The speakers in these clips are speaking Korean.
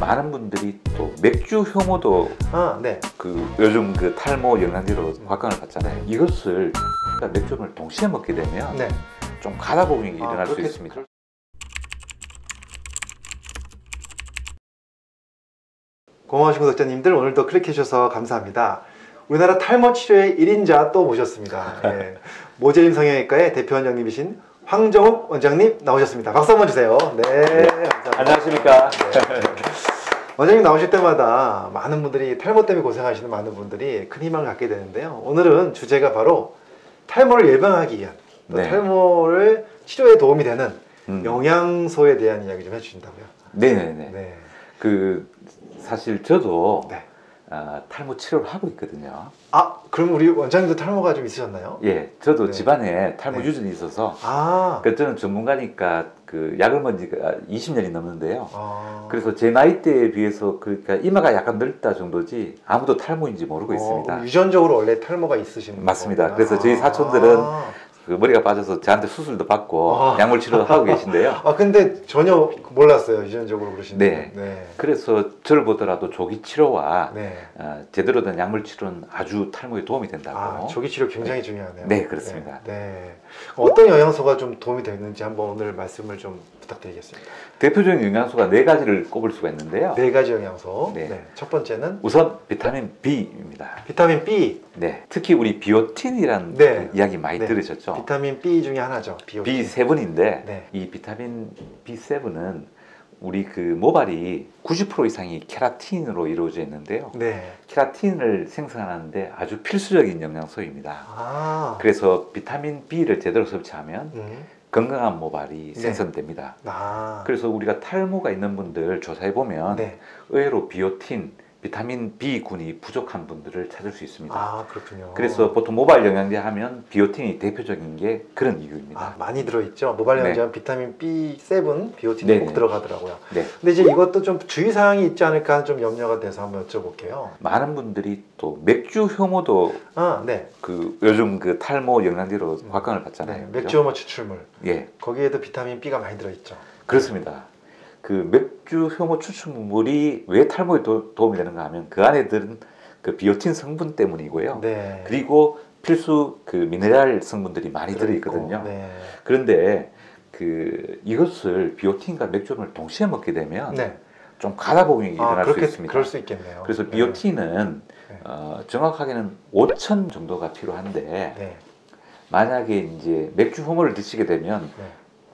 많은 분들이 또 맥주 효모도 그 요즘 그 탈모 영양제로 박광을 받잖아요. 이것을 맥주를 동시에 먹게 되면 좀 가다복용이 일어날 수 있습니다. 고마우신 구독자님들, 오늘도 클릭해주셔서 감사합니다. 우리나라 탈모 치료의 1인자 또 모셨습니다. 예. 모재림 성형외과의 대표원장님이신 황정욱 원장님 나오셨습니다. 박수 한번 주세요. 네, 감사합니다. 안녕하십니까. 네. 원장님 나오실 때마다 많은 분들이 탈모 때문에 고생하시는 많은 분들이 큰 희망을 갖게 되는데요. 오늘은 주제가 바로 탈모를 예방하기 위한 탈모를 치료에 도움이 되는 영양소에 대한 이야기 좀 해주신다고요. 네네네. 네. 그 사실 저도 탈모 치료를 하고 있거든요. 아, 그럼 우리 원장님도 탈모가 좀 있으셨나요? 예, 저도 집안에 탈모 유전이 있어서 그러니까 저는 전문가니까 그 약을 먹은 지가 20년이 넘는데요. 그래서 제 나이대에 비해서 그러니까 이마가 약간 넓다 정도지 아무도 탈모인지 모르고 있습니다. 유전적으로 원래 탈모가 있으신 거예요? 맞습니다. 거구나. 그래서 저희 사촌들은 그 머리가 빠져서 저한테 수술도 받고 약물 치료도 하고 계신데요. 아, 근데 전혀 몰랐어요. 유전적으로 그러시는. 네. 그래서 저를 보더라도 조기 치료와 제대로 된 약물 치료는 아주 탈모에 도움이 된다고. 아, 조기 치료 굉장히 중요하네요. 네, 그렇습니다. 네. 어떤 영양소가 좀 도움이 되는지 한번 오늘 말씀을 좀 부탁드리겠습니다. 대표적인 영양소가 4가지를 꼽을 수가 있는데요. 4가지 영양소. 첫 번째는 우선 비타민 B입니다. 비타민 B. 네. 특히 우리 비오틴이라는 이야기 많이 들으셨죠? 비타민 B 중에 하나죠. 비오틴. B7인데 이 비타민 B7은 우리 그 모발이 90% 이상이 케라틴으로 이루어져 있는데요. 케라틴을 생성하는데 아주 필수적인 영양소입니다. 그래서 비타민 B를 제대로 섭취하면 건강한 모발이 생성됩니다. 그래서 우리가 탈모가 있는 분들 조사해보면 의외로 비오틴, 비타민 B군이 부족한 분들을 찾을 수 있습니다. 아, 그렇군요. 그래서 보통 모발 영양제 하면 비오틴이 대표적인 게 그런 이유입니다. 아, 많이 들어있죠. 모발 영양제는 비타민 B7, 비오틴이 꼭 들어가더라고요. 근데 이제 이것도 좀 주의사항이 있지 않을까 좀 염려가 돼서 한번 여쭤볼게요. 많은 분들이 또 맥주 효모도 그 요즘 그 탈모 영양제로 곽광을 받잖아요. 맥주 효모 추출물. 거기에도 비타민 B가 많이 들어있죠. 그렇습니다. 그 맥주 효모 추출물이 왜 탈모에 도움이 되는가 하면 그 안에 들은 그 비오틴 성분 때문이고요. 그리고 필수 그 미네랄 성분들이 많이 들어있거든요. 그런데 그 이것을 비오틴과 맥주를 동시에 먹게 되면 좀 가다복용이 일어날 수 있습니다. 그럴 수 있겠네요. 그래서 비오틴은 정확하게는 5,000 정도가 필요한데 만약에 이제 맥주 효모를 드시게 되면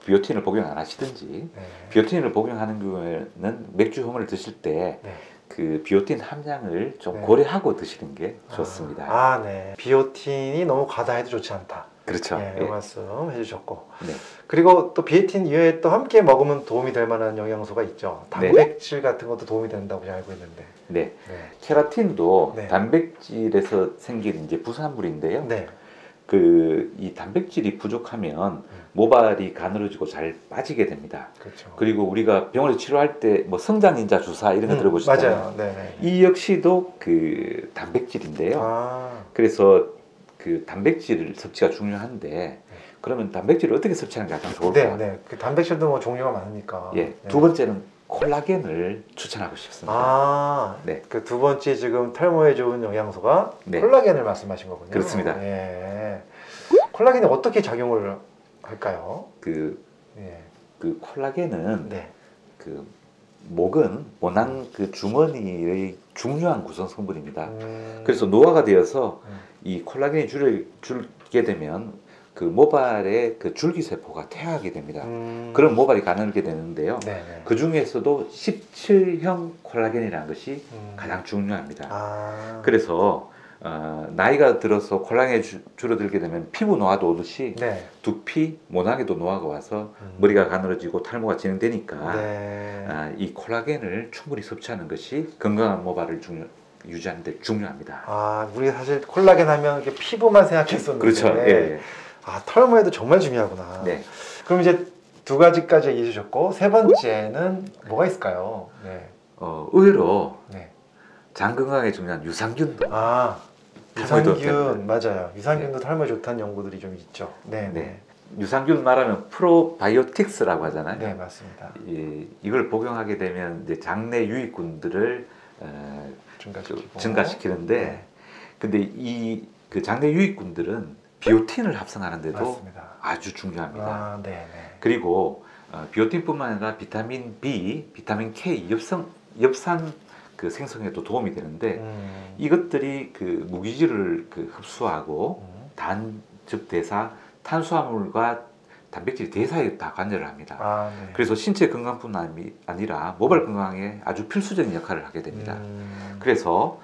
비오틴을 복용 안 하시든지 비오틴을 복용하는 경우에는 맥주 효모를 드실 때 그 비오틴 함량을 좀 고려하고 드시는 게 좋습니다. 아, 네. 비오틴이 너무 과다해도 좋지 않다. 그렇죠. 네, 말씀 해주셨고 그리고 또 비오틴 이외에 또 함께 먹으면 도움이 될 만한 영양소가 있죠. 단백질 같은 것도 도움이 된다고 알고 있는데. 케라틴도 단백질에서 생긴 이제 부산물인데요. 그 이 단백질이 부족하면 모발이 가늘어지고 잘 빠지게 됩니다. 그리고 우리가 병원에서 치료할 때 뭐 성장인자 주사 이런 거 들어보셨잖아요. 이 역시도 그 단백질인데요. 그래서 그 단백질 섭취가 중요한데 그러면 단백질을 어떻게 섭취하는 게 가장 좋을까요? 그 단백질도 뭐 종류가 많으니까. 두 번째는 콜라겐을 추천하고 싶습니다. 그 두 번째 지금 탈모에 좋은 영양소가 콜라겐을 말씀하신 거군요. 그렇습니다. 콜라겐이 어떻게 작용을 할까요? 그 콜라겐은 그 목은 모낭 그 주머니의 중요한 구성 성분입니다. 그래서 노화가 되어서 이 콜라겐이 줄게 되면 그 모발의 그 줄기세포가 퇴화하게 됩니다. 그럼 모발이 가늘게 되는데요. 그 중에서도 17형 콜라겐이라는 것이 가장 중요합니다. 그래서 나이가 들어서 콜라겐이 줄어들게 되면 피부 노화도 오듯이 두피, 모낭에도 노화가 와서 머리가 가늘어지고 탈모가 진행되니까 이 콜라겐을 충분히 섭취하는 것이 건강한 모발을 유지하는 데 중요합니다. 아, 우리 사실 콜라겐 하면 이렇게 피부만 생각했었는데. 그렇죠. 아, 탈모에도 정말 중요하구나. 그럼 이제 2가지까지 얘기해 주셨고 세 번째는 뭐가 있을까요? 의외로 장 건강에 중요한 유산균도. 유산균 맞아요. 유산균도 탈모에 좋다는 연구들이 좀 있죠. 유산균 말하면 프로바이오틱스라고 하잖아요. 네, 맞습니다. 이걸 복용하게 되면 이제 장내 유익균들을 증가시키는데, 네. 근데 이 그 장내 유익균들은 비오틴을 합성하는데도 맞습니다. 아주 중요합니다. 아, 네. 그리고 비오틴뿐만 아니라 비타민 B, 비타민 K, 엽산 그 생성에도 도움이 되는데 이것들이 그 무기질을 그 흡수하고 단 즉 대사 탄수화물과 단백질 대사에 다 관여를 합니다. 아, 네. 그래서 신체 건강뿐만 아니라 모발 건강에 아주 필수적인 역할을 하게 됩니다. 그래서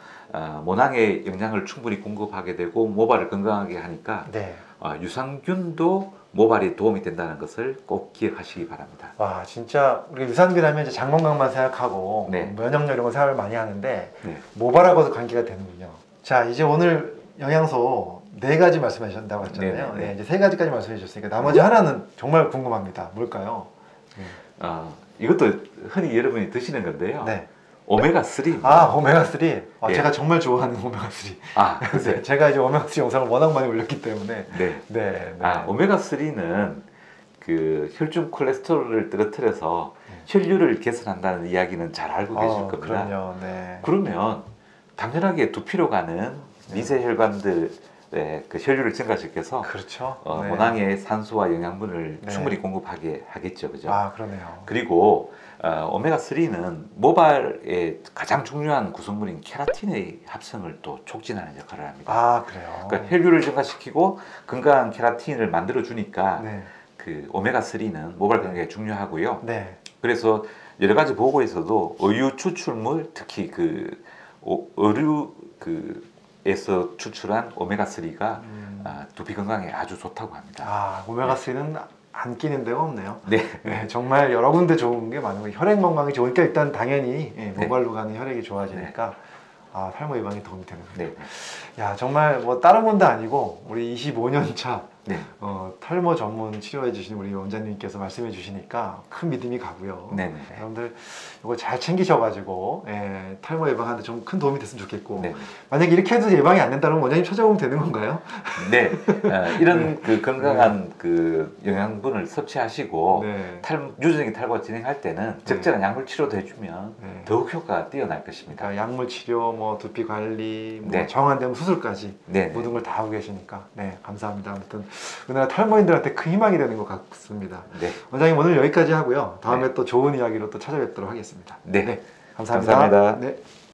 모낭에 영양을 충분히 공급하게 되고 모발을 건강하게 하니까 네. 유산균도 모발에 도움이 된다는 것을 꼭 기억하시기 바랍니다. 와, 진짜 우리 유산균 하면 이제 장 건강만 생각하고 네. 면역력 이런 거 생각을 많이 하는데 네. 모발하고도 관계가 되는군요. 자, 이제 오늘 영양소 4가지 말씀하셨다고 했잖아요. 네, 이제 3가지까지 말씀해 주셨으니까 나머지 하나는 정말 궁금합니다. 뭘까요? 이것도 흔히 여러분이 드시는 건데요. 네. 오메가3. 아, 오메가3. 아, 네. 제가 정말 좋아하는 오메가3. 아, 네. 제가 이제 오메가3 영상을 워낙 많이 올렸기 때문에. 네. 네. 아, 오메가3는 그 혈중 콜레스테롤을 떨어뜨려서 혈류를 개선한다는 이야기는 잘 알고 계실 겁니다. 그럼요. 네. 그러면 당연하게 두피로 가는 미세 혈관들 네, 그 혈류를 증가시켜서 그렇죠. 네. 모낭에 산소와 영양분을 네. 충분히 공급하게 하겠죠, 그죠? 아, 그러네요. 그리고 오메가3는 모발의 가장 중요한 구성물인 케라틴의 합성을 또 촉진하는 역할을 합니다. 아, 그래요. 그러니까 혈류를 증가시키고 건강한 케라틴을 만들어 주니까 네. 그 오메가3는 모발 건강에 중요하고요. 네. 그래서 여러 가지 보고에서도 어류 추출물, 특히 그 어류 에서 추출한 오메가3가 두피 건강에 아주 좋다고 합니다. 아, 오메가3는 네. 안 끼는 데가 없네요. 네. 네, 정말 여러 군데 좋은 게 많은 거예요. 혈액 건강이 좋으니까 일단 당연히 네. 모발로 가는 혈액이 좋아지니까 네. 아, 탈모 예방에 도움이 되는 거예요. 네. 야, 정말 뭐 다른 분도 아니고 우리 25년 차 네. 탈모 전문 치료해 주신 우리 원장님께서 말씀해 주시니까 큰 믿음이 가고요. 네네. 여러분들 이거 잘 챙기셔 가지고 예, 탈모 예방하는데 좀 큰 도움이 됐으면 좋겠고 네네. 만약에 이렇게 해도 예방이 안 된다면 원장님 찾아오면 되는 건가요? 네. 이런 네. 그 건강한 네. 그 영양분을 섭취하시고 네. 유전적인 탈모가 진행할 때는 네. 적절한 약물 치료도 해주면 네. 더욱 효과가 뛰어날 것입니다. 그러니까 약물 치료, 뭐 두피 관리, 뭐 네. 정한되면 수술까지 네네. 모든 걸 다 하고 계시니까 네, 감사합니다. 아무튼 우리나라 탈모인들한테 큰 희망이 되는 것 같습니다. 네. 원장님 오늘 여기까지 하고요. 다음에 네. 또 좋은 이야기로 또 찾아뵙도록 하겠습니다. 네. 네. 감사합니다. 감사합니다. 네.